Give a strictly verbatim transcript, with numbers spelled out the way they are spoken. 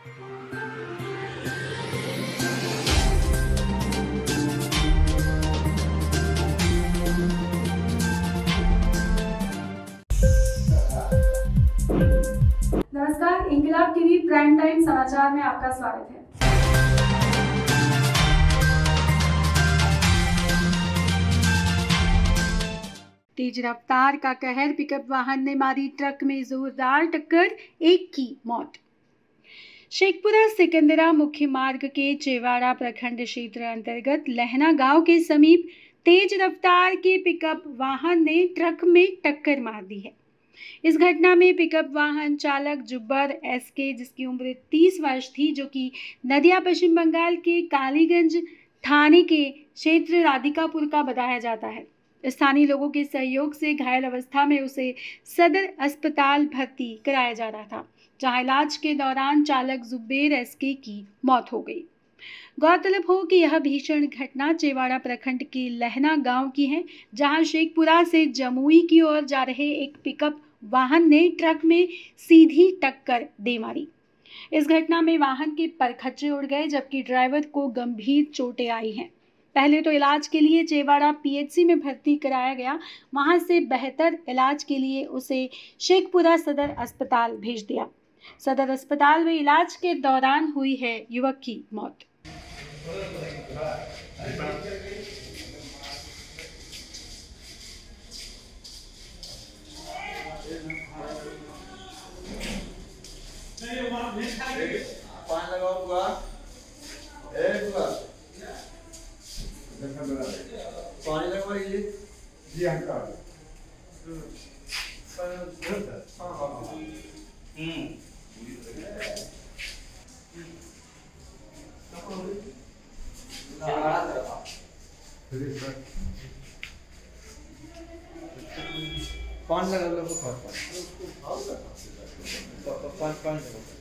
नमस्कार, इंकिलाब TV prime time समाचार में आपका स्वागत है। तेज रफ्तार का कहर, पिकअप वाहन ने मारी ट्रक में जोरदार टक्कर, एक की मौत। शेखपुरा सिकंदरा मुख्य मार्ग के चेवाड़ा प्रखंड क्षेत्र अंतर्गत लहना गांव के समीप तेज रफ्तार के पिकअप वाहन ने ट्रक में टक्कर मार दी है। इस घटना में पिकअप वाहन चालक जुबेर एसके, जिसकी उम्र तीस वर्ष थी, जो कि नदिया पश्चिम बंगाल के कालीगंज थाने के क्षेत्र राधिकापुर का बताया जाता है। स्थानीय लोगों के सहयोग से घायल अवस्था में उसे सदर अस्पताल भर्ती कराया जा रहा था, जहां इलाज के दौरान चालक जुबेर एसके की मौत हो गई। गौरतलब हो कि यह भीषण घटना चेवाड़ा प्रखंड के लहना गांव की है, जहां शेखपुरा से जमुई की ओर जा रहे एक पिकअप वाहन ने ट्रक में सीधी टक्कर दे मारी। इस घटना में वाहन के परखच्चे उड़ गए, जबकि ड्राइवर को गंभीर चोटें आई हैं। पहले तो इलाज के लिए चेवाड़ा पीएचसी में भर्ती कराया गया, वहां से बेहतर इलाज के लिए उसे शेखपुरा सदर अस्पताल भेज दिया। सदर अस्पताल में इलाज के दौरान हुई है युवक की मौत। पानी लगवाइए जी, हटा पानी लगा लो, पानी पानी